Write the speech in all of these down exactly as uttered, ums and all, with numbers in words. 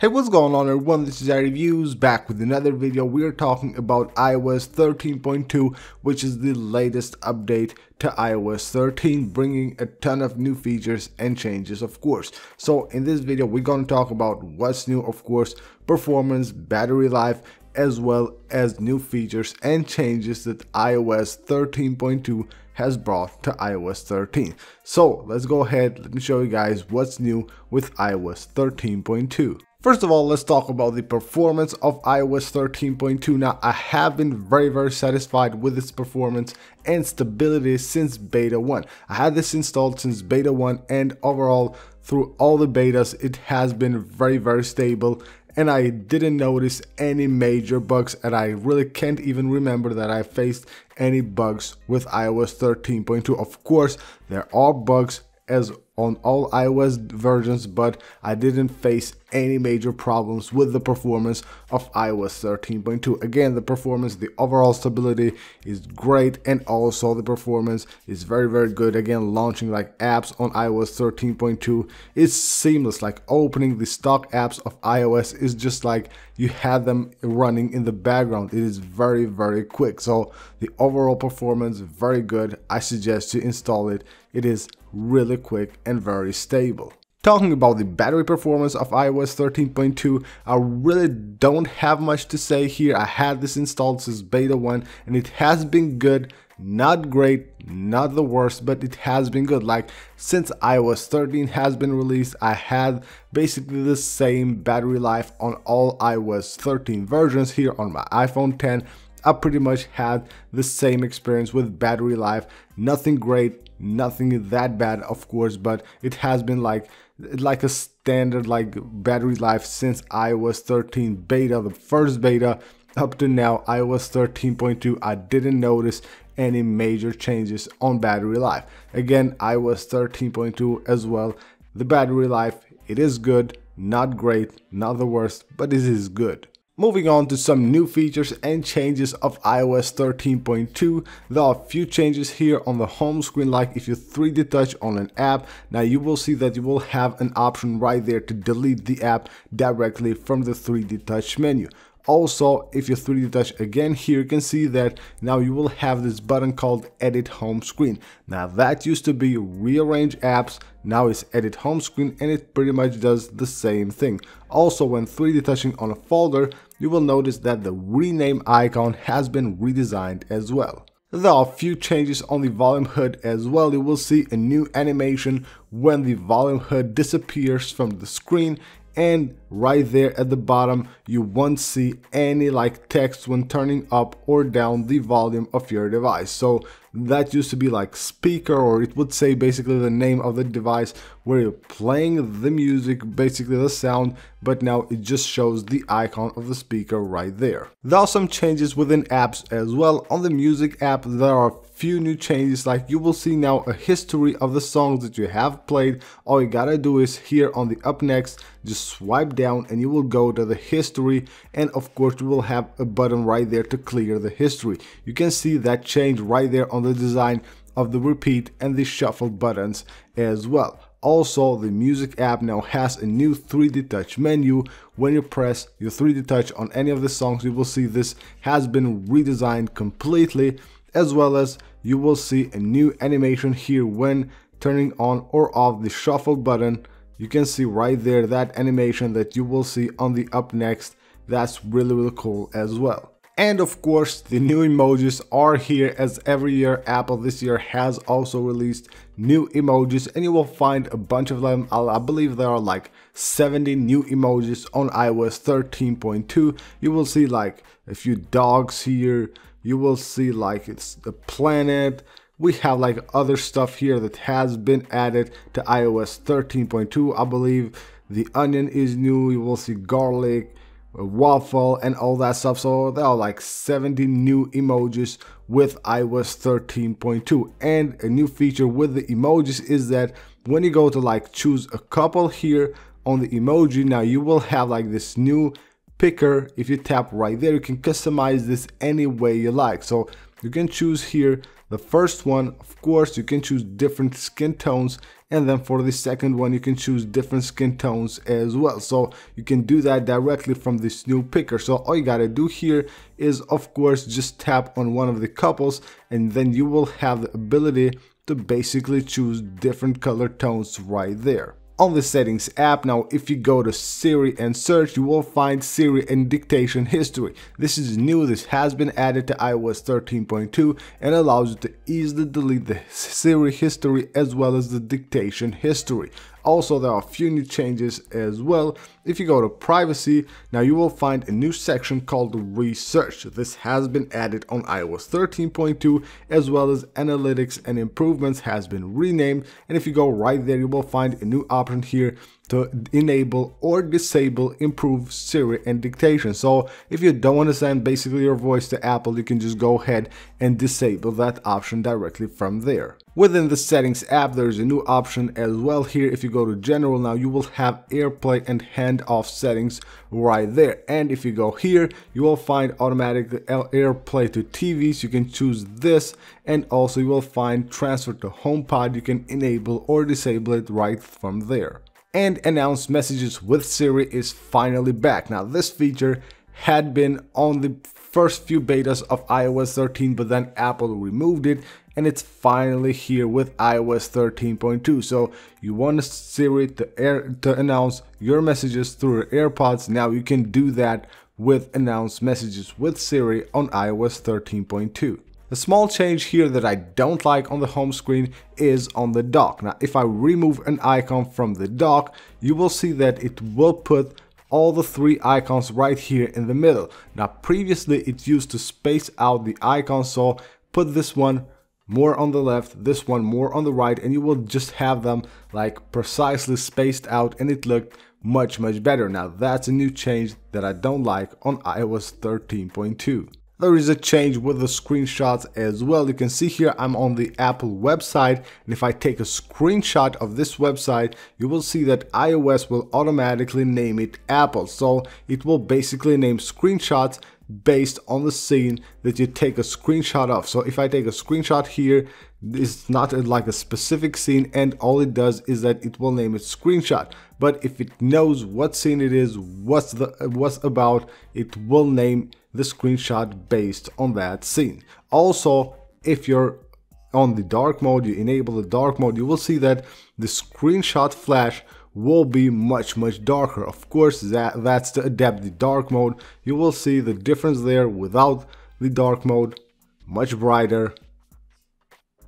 Hey, what's going on everyone, this is iReviews, back with another video. We're talking about i O S thirteen point two, which is the latest update to i O S thirteen, bringing a ton of new features and changes, of course. So in this video, we're going to talk about what's new, of course, performance, battery life, as well as new features and changes that i O S thirteen point two has brought to i O S thirteen. So let's go ahead, let me show you guys what's new with i O S thirteen point two. First of all, let's talk about the performance of i O S thirteen point two. Now, I have been very, very satisfied with its performance and stability since beta one. I had this installed since beta one, and overall, through all the betas, it has been very, very stable, and I didn't notice any major bugs, and I really can't even remember that I faced any bugs with i O S thirteen point two. Of course, there are bugs as on all iOS versions, but I didn't face any major problems with the performance of i O S thirteen point two. Again, the performance, the overall stability is great, and also the performance is very, very good. Again, launching like apps on i O S thirteen point two is seamless. Like opening the stock apps of iOS is just like you have them running in the background. It is very, very quick. So the overall performance, very good. I suggest you install it. It is really quick and very stable. Talking about the battery performance of i O S thirteen point two, I really don't have much to say here. I had this installed since beta one, and it has been good. Not great, not the worst, but it has been good. Like since i O S thirteen has been released, I had basically the same battery life on all i O S thirteen versions. Here on my iPhone ten, I pretty much had the same experience with battery life. Nothing great, nothing that bad, of course, but it has been like like a standard like battery life since i O S thirteen beta, the first beta, up to now i O S thirteen point two. I didn't notice any major changes on battery life. Again, i O S thirteen point two as well, the battery life, it is good, not great, not the worst, but it is good. Moving on to some new features and changes of i O S thirteen point two. There are a few changes here on the home screen. Like if you three D touch on an app, now you will see that you will have an option right there to delete the app directly from the three D touch menu. Also, if you three D touch again here, you can see that now you will have this button called Edit Home Screen. Now that used to be Rearrange Apps, now it's Edit Home Screen, and it pretty much does the same thing. Also, when three D touching on a folder, you will notice that the rename icon has been redesigned as well. There are a few changes on the volume hood as well. You will see a new animation when the volume hood disappears from the screen, and right there at the bottom you won't see any like text when turning up or down the volume of your device. So that used to be like speaker, or it would say basically the name of the device where you're playing the music, basically the sound, but now it just shows the icon of the speaker right there. There are some changes within apps as well. On the music app, there are a few new changes. Like you will see now a history of the songs that you have played. All you gotta do is here on the up next, just swipe down and you will go to the history, and of course you will have a button right there to clear the history. You can see that change right there on the design of the repeat and the shuffle buttons as well. Also, the music app now has a new three D touch menu. When you press your three D touch on any of the songs, you will see this has been redesigned completely, as well as you will see a new animation here when turning on or off the shuffle button. You can see right there that animation that you will see on the up next. That's really, really cool as well. And of course, the new emojis are here. As every year, Apple this year has also released new emojis, and you will find a bunch of them. I believe there are like seventy new emojis on i O S thirteen point two. You will see like a few dogs here. You will see like it's the planet. We have like other stuff here that has been added to i O S thirteen point two. I believe the onion is new. You will see garlic, a waffle, and all that stuff. So there are like seventy new emojis with i O S thirteen point two. And a new feature with the emojis is that when you go to like choose a couple here on the emoji, now you will have like this new picker. If you tap right there, you can customize this any way you like. So you can choose here the first one. Of course, you can choose different skin tones And then for the second one, you can choose different skin tones as well. So you can do that directly from this new picker. So all you gotta do here is, of course, just tap on one of the couples, and then you will have the ability to basically choose different color tones right there. On the settings app, now if you go to Siri and search, you will find Siri and dictation history. This is new, this has been added to i O S thirteen point two and allows you to easily delete the Siri history as well as the dictation history. Also, there are a few new changes as well. If you go to privacy, now you will find a new section called research. This has been added on i O S thirteen point two, as well as analytics and improvements has been renamed. And if you go right there, you will find a new option here to enable or disable improve Siri and dictation. So if you don't want to send basically your voice to Apple, you can just go ahead and disable that option directly from there. Within the settings app, there's a new option as well here. If you go to general, now you will have AirPlay and handoff settings right there. And if you go here, you will find automatic AirPlay to T V, so you can choose this. And also you will find transfer to HomePod, you can enable or disable it right from there. And announce messages with Siri is finally back. Now this feature had been on the first few betas of i O S thirteen, but then Apple removed it, and it's finally here with i O S thirteen point two. So you want Siri to, air, to announce your messages through your AirPods. Now you can do that with announce messages with Siri on i O S thirteen point two. The small change here that I don't like on the home screen is on the dock. Now, if I remove an icon from the dock, you will see that it will put all the three icons right here in the middle. Now, previously it used to space out the icons, so put this one more on the left, this one more on the right, and you will just have them like precisely spaced out, and it looked much, much better. Now, that's a new change that I don't like on i O S thirteen point two. There is a change with the screenshots as well. You can see here I'm on the Apple website, and if I take a screenshot of this website, you will see that iOS will automatically name it Apple. So it will basically name screenshots based on the scene that you take a screenshot of. So if I take a screenshot here, it's not like a specific scene, and all it does is that it will name it screenshot. But if it knows what scene it is, what's the what's about, it will name the screenshot based on that scene. Also, if you're on the dark mode, you enable the dark mode, you will see that the screenshot flash will be much, much darker. Of course, that that's to adapt the dark mode. You will see the difference there. Without the dark mode, much brighter.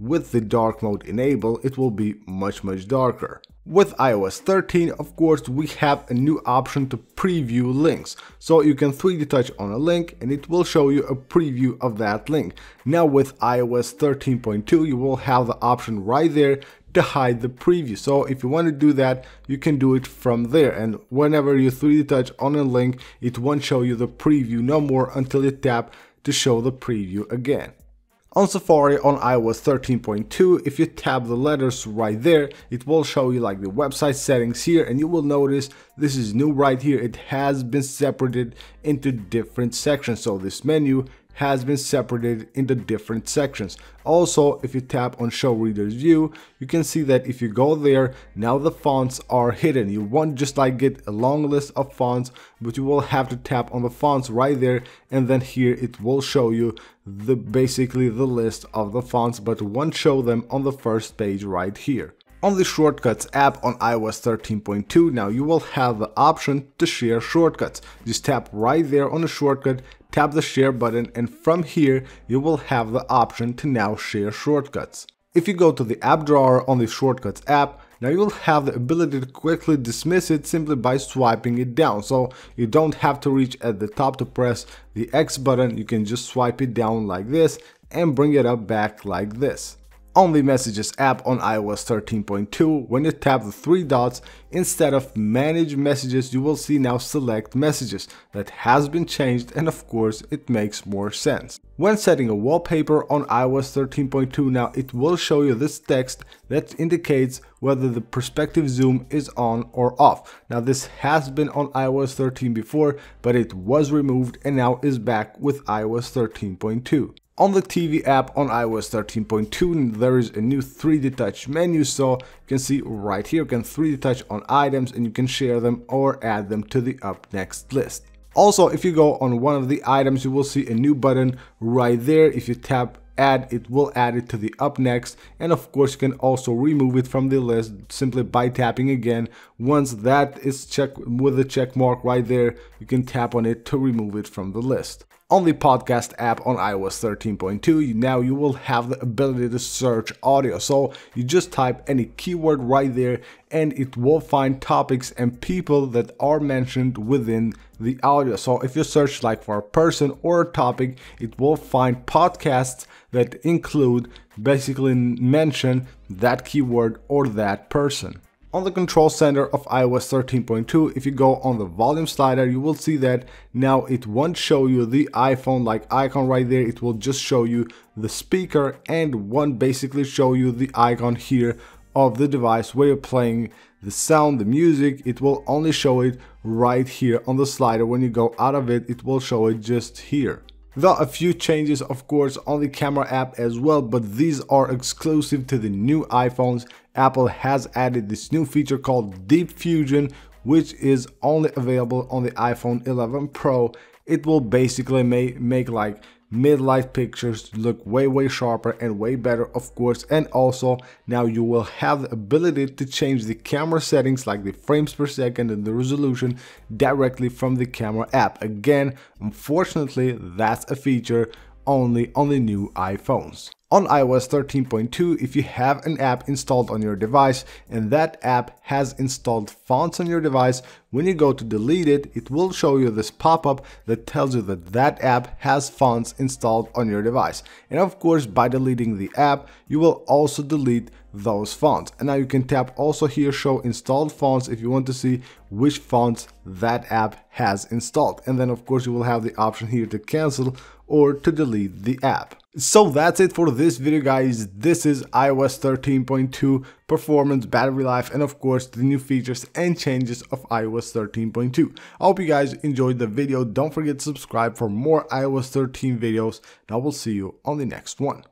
With the dark mode enabled, it will be much, much darker. With i O S thirteen, of course, we have a new option to preview links. So you can three D touch on a link and it will show you a preview of that link. Now with i O S thirteen point two, you will have the option right there to hide the preview. So if you want to do that, you can do it from there. And whenever you three D touch on a link, it won't show you the preview no more until you tap to show the preview again. On Safari on i O S thirteen point two, if you tap the letters right there, it will show you like the website settings here, and you will notice this is new right here. It has been separated into different sections. So this menu has been separated into different sections. Also, if you tap on show reader's view, you can see that if you go there, now the fonts are hidden. You won't just like get a long list of fonts, but you will have to tap on the fonts right there, and then here it will show you the basically the list of the fonts, but won't show them on the first page right here. On the shortcuts app on i O S thirteen point two, now you will have the option to share shortcuts. Just tap right there on the shortcut, tap the share button, and from here you will have the option to now share shortcuts. If you go to the app drawer on the shortcuts app, now you will have the ability to quickly dismiss it simply by swiping it down. So you don't have to reach at the top to press the X button, you can just swipe it down like this and bring it up back like this. On the messages app on i O S thirteen point two, when you tap the three dots, instead of manage messages, you will see now select messages. That has been changed, and of course it makes more sense. When setting a wallpaper on i O S thirteen point two, now it will show you this text that indicates whether the perspective zoom is on or off. Now this has been on i O S thirteen before, but it was removed and now is back with i O S thirteen point two. On the T V app on i O S thirteen point two, there is a new three D touch menu, so you can see right here, you can three D touch on items and you can share them or add them to the up next list. Also, if you go on one of the items, you will see a new button right there. If you tap add, it will add it to the up next, and of course you can also remove it from the list simply by tapping again. Once that is checked with the check mark right there, you can tap on it to remove it from the list. On the podcast app on i O S thirteen point two, now you will have the ability to search audio. So you just type any keyword right there and it will find topics and people that are mentioned within the audio. So if you search like for a person or a topic, it will find podcasts that include, basically mention that keyword or that person. On the control center of i O S thirteen point two, if you go on the volume slider, you will see that now it won't show you the iPhone like icon right there. It will just show you the speaker and won't basically show you the icon here of the device where you're playing the sound, the music. It will only show it right here on the slider. When you go out of it, it will show it just here. There are a few changes, of course, on the camera app as well, but these are exclusive to the new iPhones. Apple has added this new feature called Deep Fusion, which is only available on the iPhone eleven Pro. It will basically may, make like mid-light pictures look way, way sharper and way better, of course. And also now you will have the ability to change the camera settings like the frames per second and the resolution directly from the camera app. Again, unfortunately, that's a feature only on the new iPhones. On i O S thirteen point two, if you have an app installed on your device and that app has installed fonts on your device, when you go to delete it, it will show you this pop-up that tells you that that app has fonts installed on your device. And of course, by deleting the app, you will also delete those fonts. And now you can tap also here, show installed fonts, if you want to see which fonts that app has installed. And then of course, you will have the option here to cancel or to delete the app. So that's it for this video, guys. This is i O S thirteen point two performance, battery life, and of course the new features and changes of i O S thirteen point two. I hope you guys enjoyed the video. Don't forget to subscribe for more i O S thirteen videos, and I will see you on the next one.